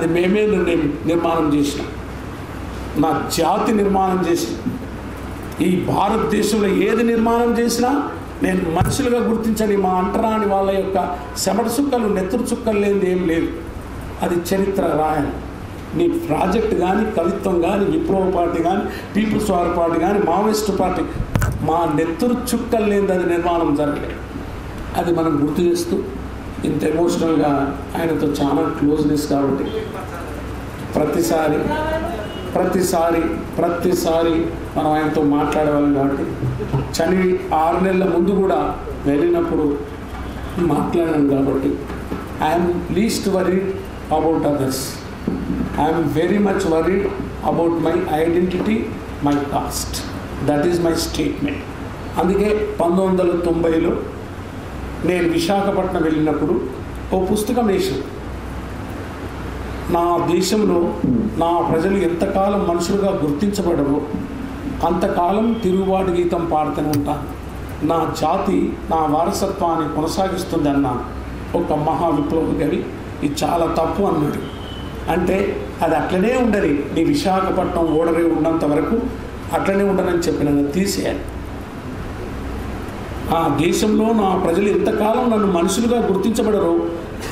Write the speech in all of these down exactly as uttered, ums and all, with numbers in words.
అది మేమే నిర్మాణం చేసినాం, నా జాతి నిర్మాణం చేసినా. ఈ భారతదేశంలో ఏది నిర్మాణం చేసినా నేను మనుషులుగా గుర్తించని మా అంటరాని వాళ్ళ యొక్క చెమట చుక్కలు నెత్తురు చుక్కలు లేనిది ఏం లేదు. అది చరిత్ర రాయను. నీ ప్రాజెక్ట్ కానీ, కవిత్వం కానీ, విప్లవ పార్టీ కానీ, పీపుల్స్ వార్ పార్టీ కానీ, మావోయిస్ట్ పార్టీ, మా నెత్తురు చుక్కలు లేనిది అది నిర్మాణం జరగలేదు. అది మనం గుర్తు చేస్తూ ఇంత ఎమోషనల్గా ఆయనతో చాలా క్లోజ్నెస్ కాబట్టి ప్రతిసారి ప్రతిసారి ప్రతిసారి మనం ఆయనతో మాట్లాడేవాళ్ళం. కాబట్టి చనివి ఆరు నెలల ముందు కూడా వెళ్ళినప్పుడు మాట్లాడాను. కాబట్టి I'm least worried about others, I'm very much worried about my identity, my caste. That is my statement. అందుకే పంతొమ్మిది వందల తొంభైలో నేను విశాఖపట్నం వెళ్ళినప్పుడు ఓ పుస్తకం వేసాను. నా దేశంలో నా ప్రజలు ఎంతకాలం మనుషులుగా గుర్తించబడవో అంతకాలం తిరుగుబాటు గీతం పాడుతూనే ఉంటాను, నా జాతి నా వారసత్వాన్ని కొనసాగిస్తుంది అన్నాను. ఒక మహా విప్లవ కవి ఇది చాలా తప్పు అన్నాడు. అంటే అది అట్లనే ఉండని, నీ విశాఖపట్నం ఓడరే ఉన్నంత వరకు అట్లనే ఉండనని చెప్పిన తీసేయాలి. ఆ దేశంలో నా ప్రజలు ఎంతకాలం నన్ను మనుషులుగా గుర్తించబడరో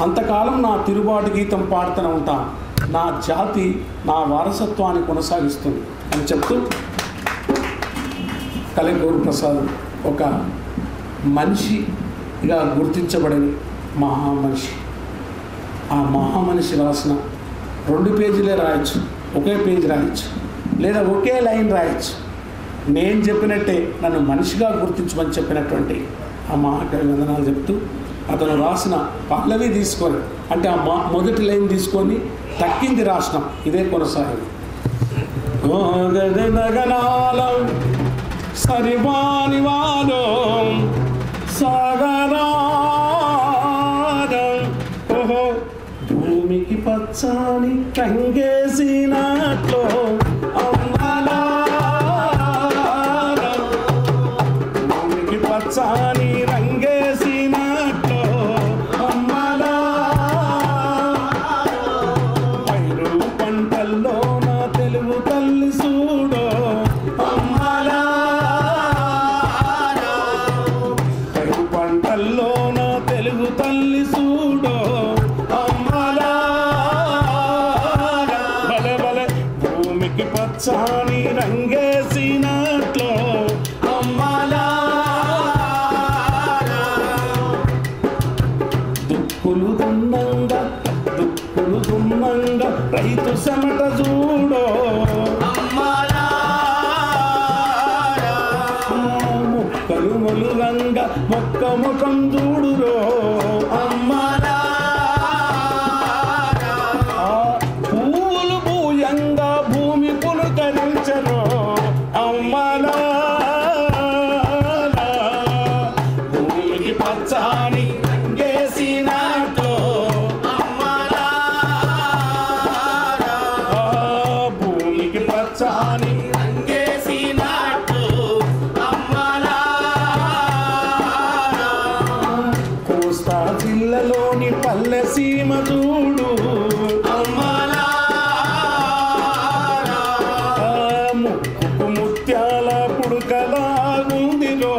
అంతకాలం నా తిరుగుబాటు గీతం పాడుతూనే ఉంటాను, నా జాతి నా వారసత్వాన్ని కొనసాగిస్తుంది అని చెప్తూ కలెగూరు ప్రసాద్ ఒక మనిషిగా గుర్తించబడని మహామనిషి. ఆ మహామనిషి రాసిన రెండు పేజీలే రాయొచ్చు, ఒకే పేజీ రాయొచ్చు, లేదా ఒకే లైన్ రాయొచ్చు. నేను చెప్పినట్టే నన్ను మనిషిగా గుర్తించమని చెప్పినటువంటి ఆ మహాకవి వందనాలు చెప్తూ అతను రాసిన పల్లవి తీసుకొని, అంటే ఆ మా మొదటి లైన్ తీసుకొని తక్కింది రాసినాం. ఇదే కొనసాగింది. భూమికి పచ్చని రంగేసినట్లో సాని రంగేసినట్లో అమ్మలా పైరు పంటల్లో నా తెలుగు తల్లి చూడో అమ్మలా పైరు పంటల్లో నా తెలుగు తల్లి చూడో అమ్మలా భలే భలే భూమికి పచ్చని రంగేసినట్లో అమ్మలా రైతు చెమట చూడో అమ్మలా మొక్కలు మొలువంగా మొక్క ముఖం చూడురో అమ్మలా పూలు పూయంగా భూమి పులుకరించరో అమ్మలా భూమికి పచ్చని జిల్లాలోని పల్లె సీమ చూడు అమ్మలా ముక్కు ముత్యాల పుడుకలా గుందిలో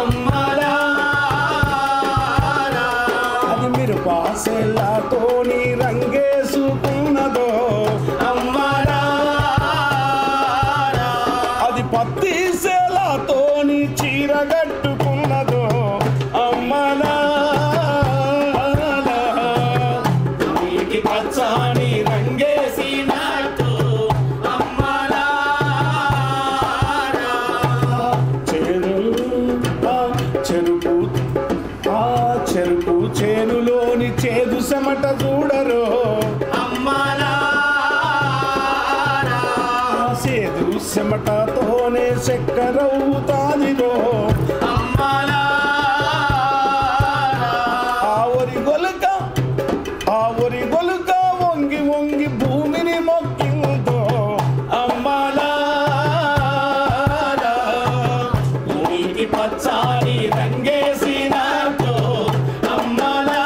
అమ్మలా అది మీరు పాసెలతోని రంగేసుకున్నదో అమ్మలా అది పత్తి సెలతోని చీరగట్టుకున్నదో అమ్మలా పచ్చని రంగేసినట్టు అమ్మలా చెరుకు ఆ చెరుకు చేనులోని చేదు చెమట చూడరు అమ్మలా చేదు చెమటతోనే చక్కరవుతాదిరో అమ్మలా ఆవరి గొలుక ఆవరి గొలుక వంగి వంగి భూమిని మొక్కిందో అమ్మలా భూమికి పచ్చని రంగేసినట్టు అమ్మలా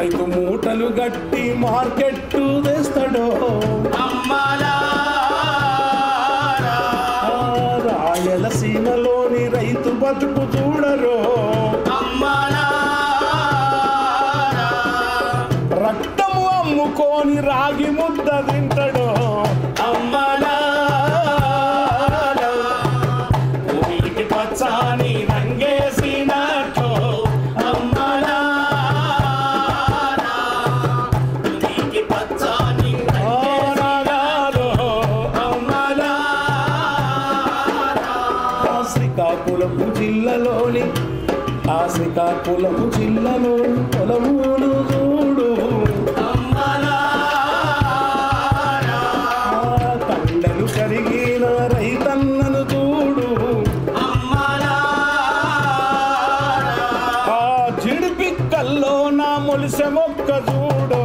రైతు మూటలు గట్టి మార్కెట్ వేస్తాడో రాయలసీమలోని రైతు బతుకు చూడరో రక్తము అమ్ముకొని రాగి ముద్ద తింటాడో పొలం జిల్లాలో పొలములు చూడు కండలు కరిగిన రైతన్నను చూడు ఆ జిడిపిక్కల్లో నా మొలిసె మొక్క చూడు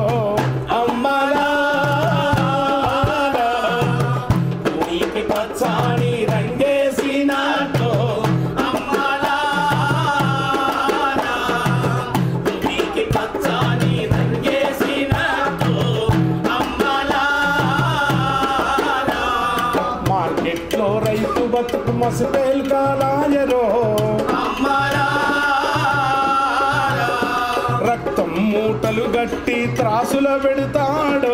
मस पेल का लाजरो रक्तम मूटलु गट्टी त्रासुल पेड़ताडो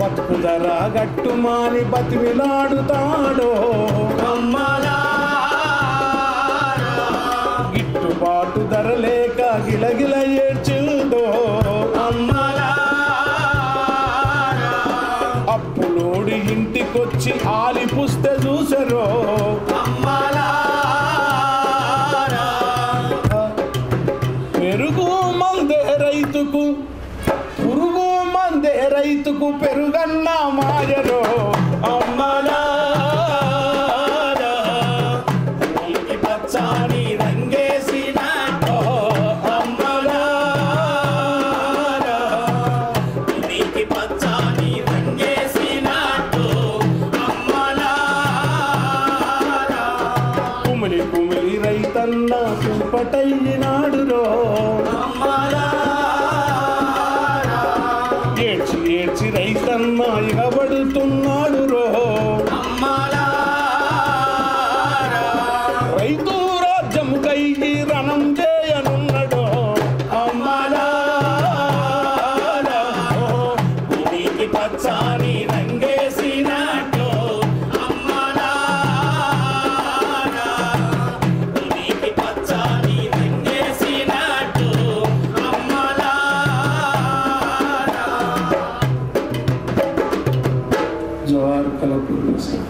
बतुकुदर गट्टुमानी बतिमिलाडुताडो गिट्टुबाटु धर लेक गिलगिल एड्चिंदो ఇంటికొచ్చి ఆలిపుస్తే చూసరో పెరుగు మందే రైతుకు పురుగు మందే రైతుకు పెరుగన్న మాయరో అమ్మలా ంపటైనాడులో ఏడ్చి ఏడ్చి రైతన్న ఇగబడుతున్నాడు రో రైతు రాజ్యము కైకి రణం చేయనున్నాడో అమ్మాలా భూమికి పచ్చాని जोहार कलापुर।